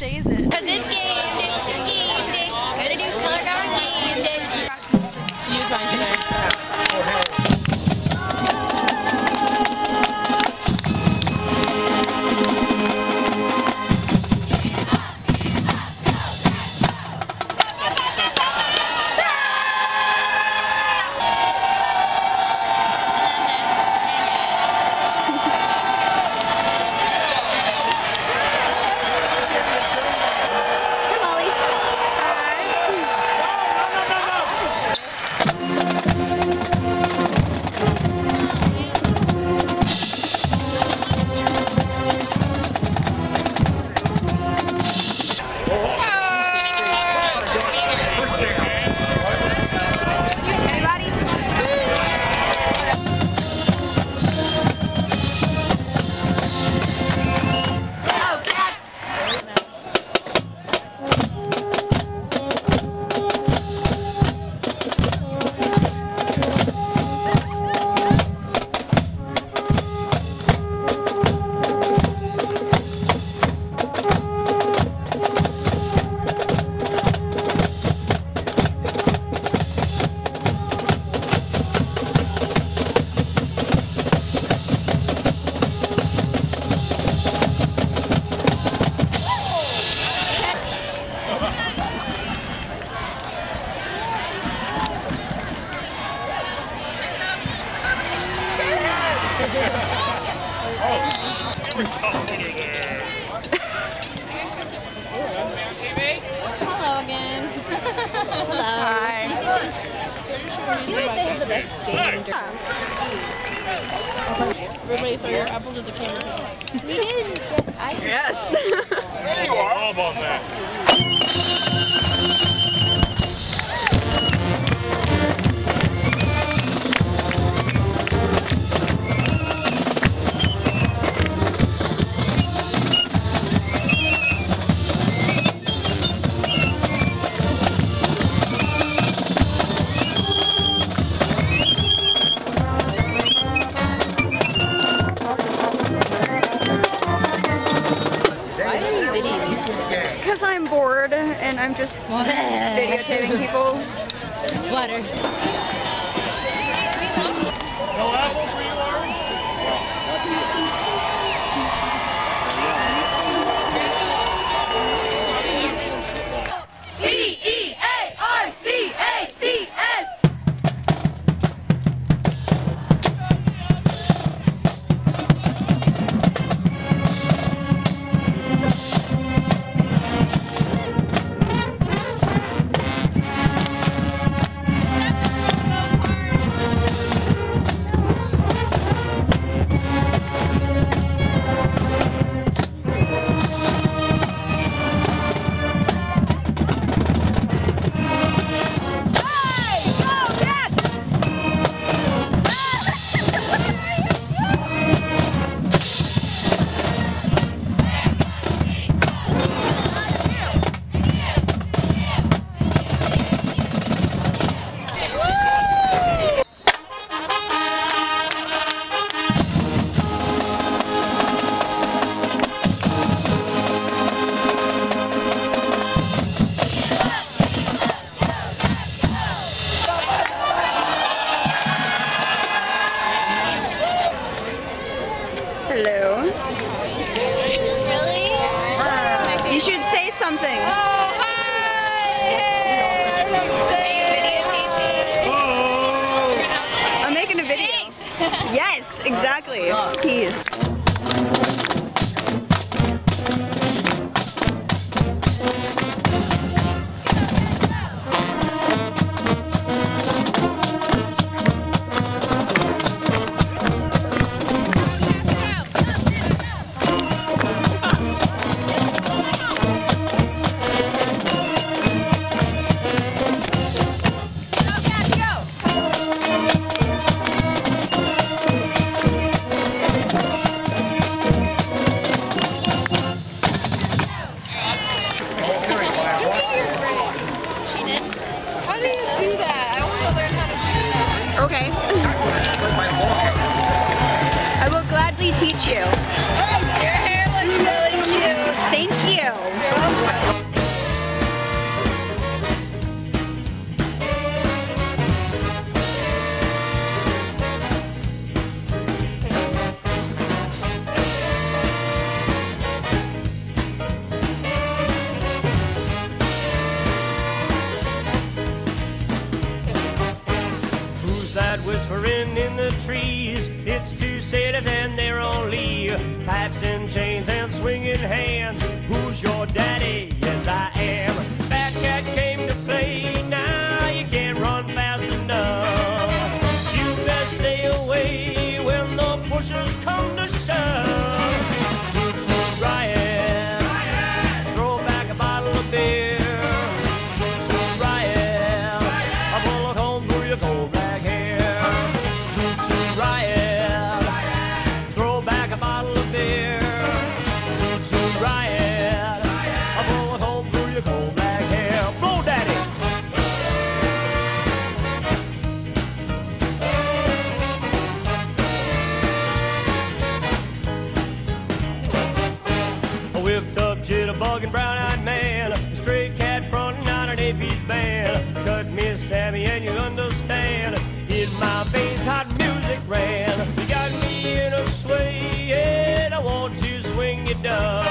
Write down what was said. What day is it? Because it's game day. Game day. Gonna do color guard game day. You find your name. Hello again. Hello. Hi. You guys have the best game. Everybody throw your apples at the camera. We didn't get ice. Yes. There you are. All about that. Because I'm bored and I'm just videotaping people. Water. No apples for you, Lauren? Hello. Really? You should say something. Oh, hi! Hey. I'm making a video. Thanks. Yes, exactly. Peace. Okay. I will gladly teach you. Your hair looks really cute. Thank you. dancing in the trees. It's two cities and they're only pipes and chains and swinging hands. Who's your daddy? Yes, I am. Fat Cat came to play. Now you can't run fast enough. You best stay away when the pushers come to shove. Zoot Suit Riot, riot. Throw back a bottle of beer. Whipped up jitterbug and brown-eyed man, a stray cat frontin' out an AP's band. Cut me, Sammy, and you understand. In my veins, hot music ran. You got me in a sway, and I want to swing you down.